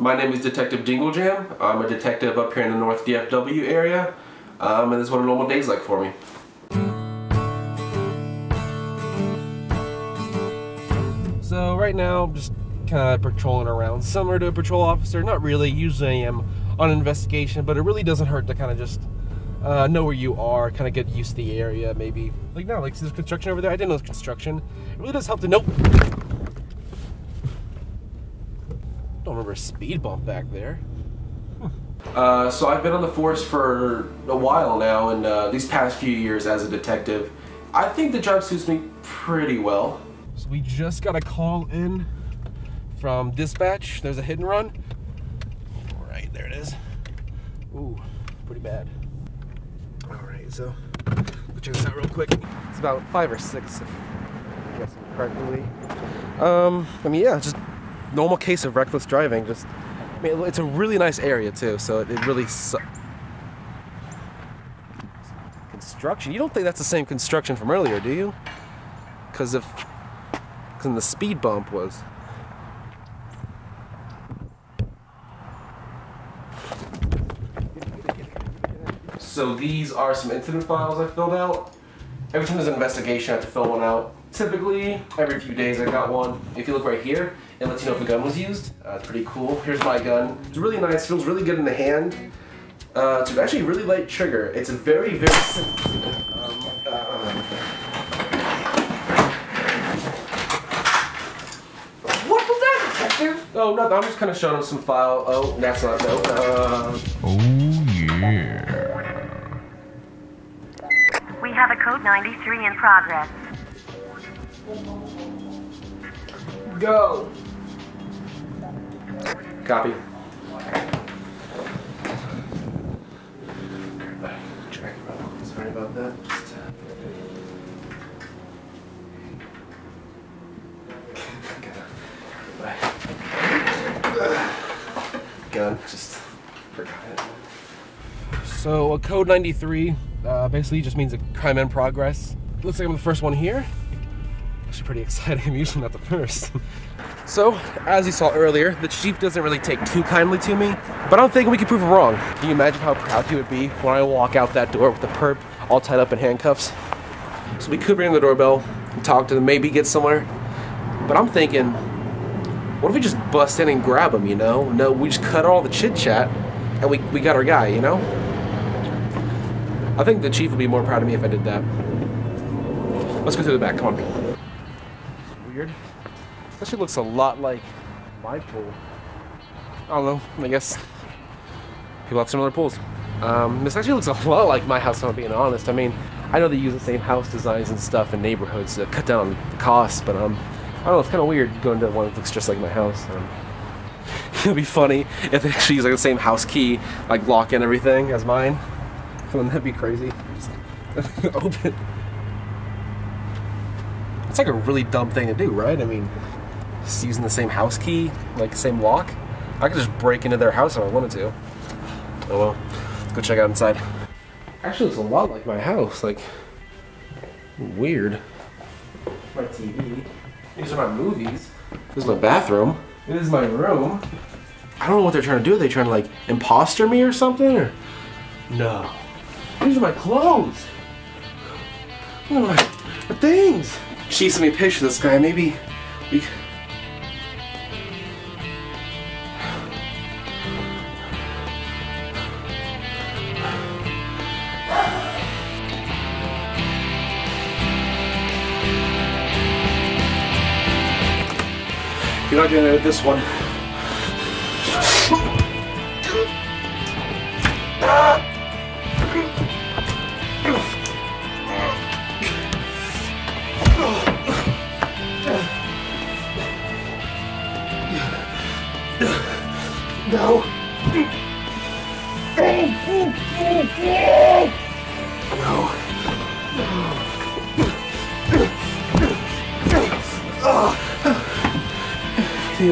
My name is Detective Dinglejam. I'm a detective up here in the North DFW area, and this is what a normal day's like for me. So right now I'm just kind of patrolling around, similar to a patrol officer. Not really, usually I am on an investigation, but it really doesn't hurt to kind of just know where you are, kind of get used to the area. Maybe like now, like, there's construction over there. I didn't know there's construction. It really does help to know. I remember a speed bump back there. So I've been on the force for a while now, and these past few years as a detective, I think the job suits me pretty well. So we just got a call in from dispatch. There's a hit and run. All right, there it is. Ooh, pretty bad. All right, so we'll check this out real quick. It's about 5 or 6, if I'm guessing correctly. Yeah, just normal case of reckless driving. Just, I mean, it's a really nice area too, so it really sucks. Construction? You don't think that's the same construction from earlier, do you? Because if, because the speed bump was. So these are some incident files I filled out. Every time there's an investigation, I have to fill one out. Typically, every few days I got one. If you look right here, it lets you know if a gun was used. It's pretty cool. Here's my gun. It's really nice, feels really good in the hand. It's actually a really light trigger. It's a very, very simple. What was that, detective? Oh, no, I'm just kind of showing him some file. Oh, that's not, no. Oh, yeah. We have a code 93 in progress. Go. Copy. Sorry about that. Gun, just forgot it. So a code 93 basically just means a crime in progress. Looks like I'm the first one here. Actually pretty exciting, I'm usually not the first. So, as you saw earlier, the chief doesn't really take too kindly to me, but I don't think we can prove him wrong. Can you imagine how proud he would be when I walk out that door with the perp all tied up in handcuffs? So we could ring the doorbell, talk to them, maybe get somewhere, but I'm thinking, what if we just bust in and grab him, you know? No, we just cut all the chit chat and we got our guy, you know? I think the chief would be more proud of me if I did that. Let's go through the back, come on. Weird. This actually looks a lot like my pool. I don't know, I guess people have similar pools. This actually looks a lot like my house, if I'm being honest. I mean, I know they use the same house designs and stuff in neighborhoods to cut down the costs, but I don't know, it's kind of weird going to one that looks just like my house. It'd be funny if they actually use like the same house key, like lock in everything as mine. Wouldn't that be crazy? Just open. It's like a really dumb thing to do, right? I mean, just using the same house key, like the same lock. I could just break into their house if I wanted to. Oh well, let's go check out inside. Actually, it's a lot like my house, like, weird. My TV, these are my movies. This is my bathroom. This is my room. I don't know what they're trying to do. Are they trying to like imposter me or something? Or no. These are my clothes. Look at my things. She sent me a picture of this guy, maybe we... You're not gonna know this one. No. No. You think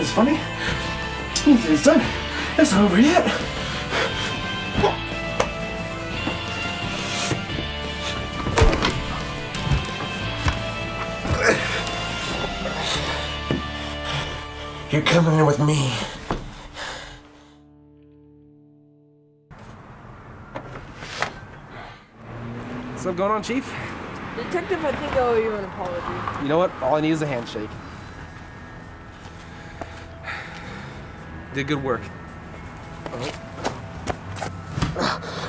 it's funny? You think it's done? It's not over yet. You're coming in with me. What's up going on, Chief? Detective, I think I owe you an apology. You know what? All I need is a handshake. Did good work. Oh.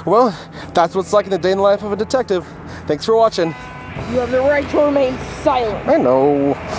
Well, that's what's like in the day in the life of a detective. Thanks for watching. You have the right to remain silent. I know.